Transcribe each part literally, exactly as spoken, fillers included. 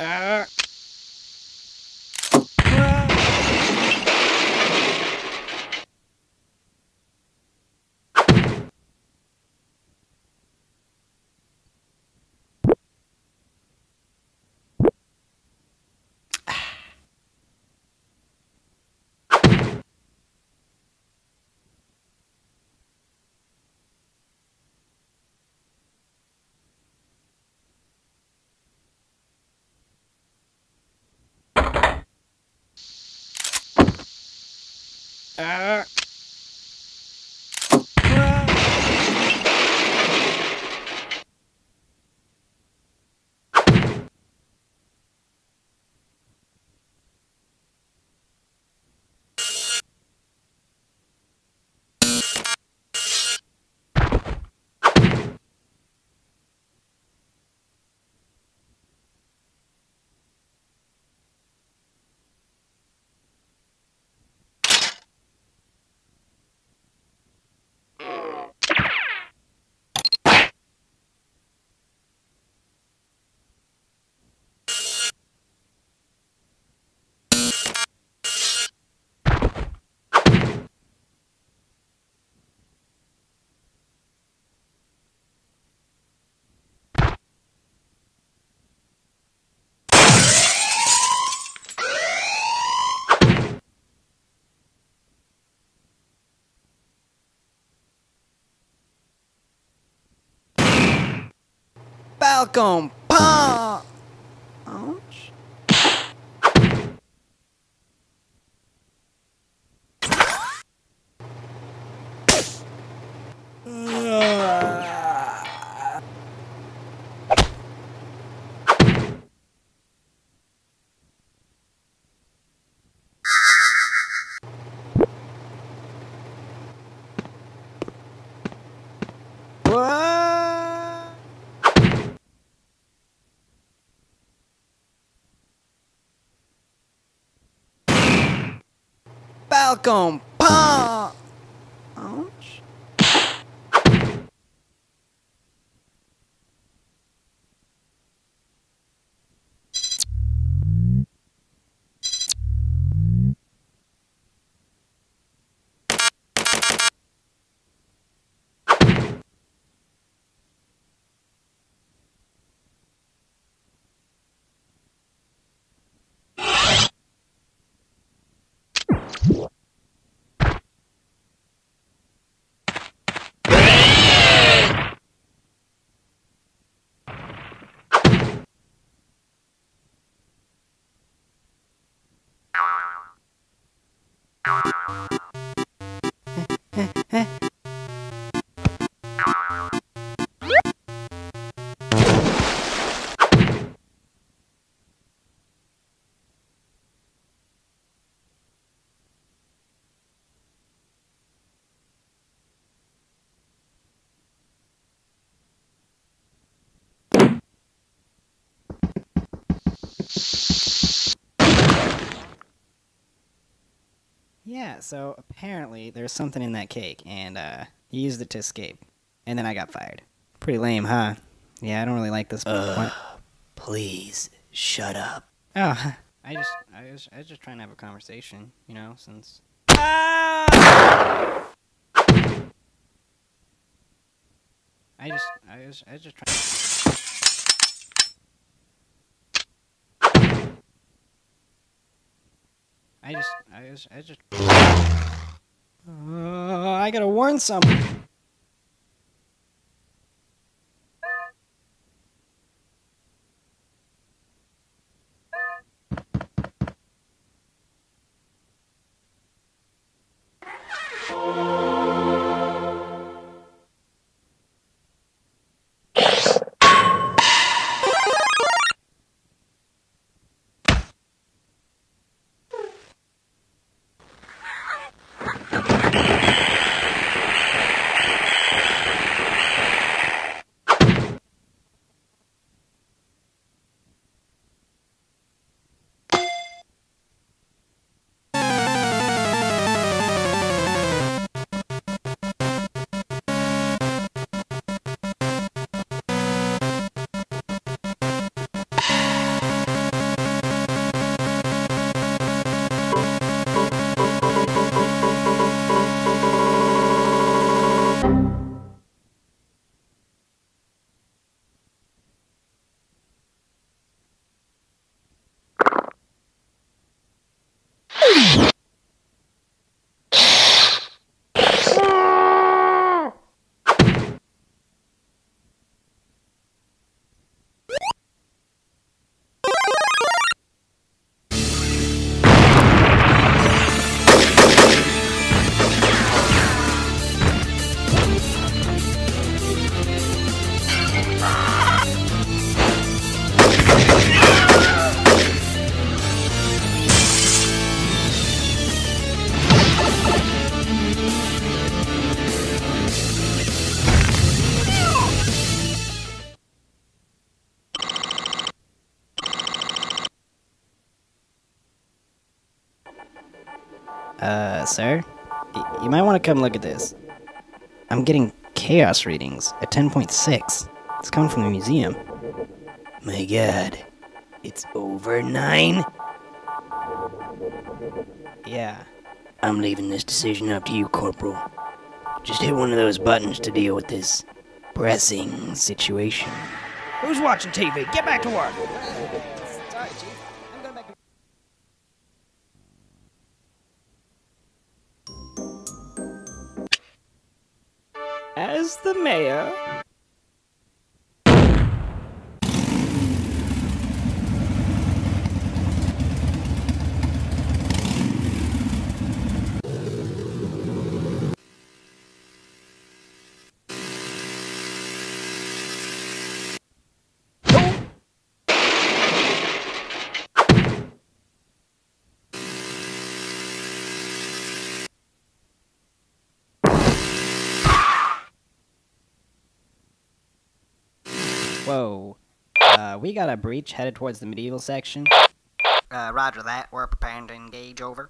Ah. Ah. Falcon Punch! Falcon Punch! Yeah, so apparently there's something in that cake, and uh, he used it to escape. And then I got fired. Pretty lame, huh? Yeah, I don't really like this. Uh, please, shut up. Oh, I just, I was, I was just trying to have a conversation, you know, since... Ah! I just, I was, I was just trying to... I just, I just, I just, uh, I gotta warn someone. Uh, sir? Y- you might want to come look at this. I'm getting chaos readings at ten point six. It's coming from the museum. My god. It's over nine? Yeah. I'm leaving this decision up to you, Corporal. Just hit one of those buttons to deal with this pressing situation. Who's watching T V? Get back to work! Sorry, Chief. I'm going back to... As the mayor... Whoa, uh, we got a breach headed towards the medieval section. Uh, roger that. We're preparing to engage, over.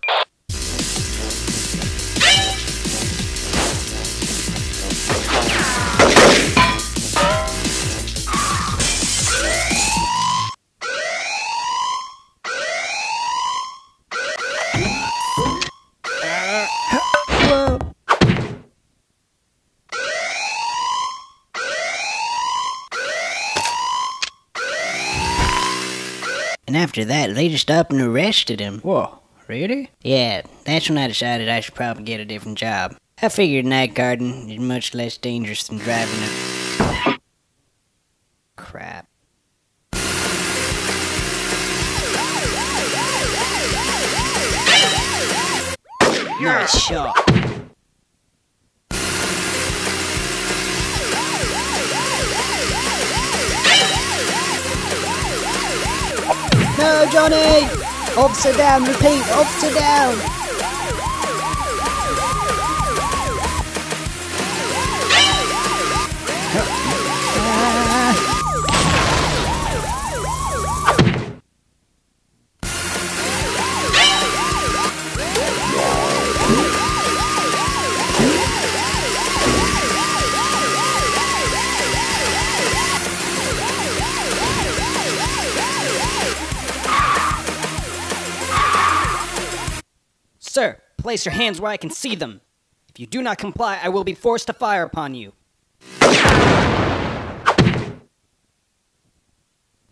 And after that, they just up and arrested him. Whoa, really? Yeah, that's when I decided I should probably get a different job. I figured night garden is much less dangerous than driving a... Crap. Nice shot. No, Johnny! Officer down, repeat, officer down! Sir, place your hands where I can see them. If you do not comply, I will be forced to fire upon you.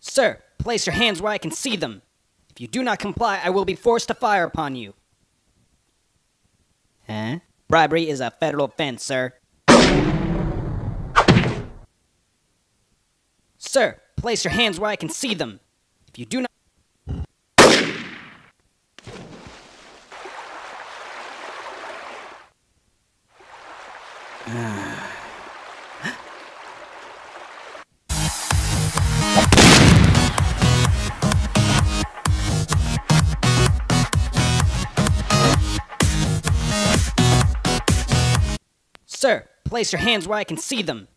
Sir, place your hands where I can see them. If you do not comply, I will be forced to fire upon you. Huh? Bribery is a federal offense, sir. Sir, place your hands where I can see them. If you do not... Sir, place your hands where I can see them.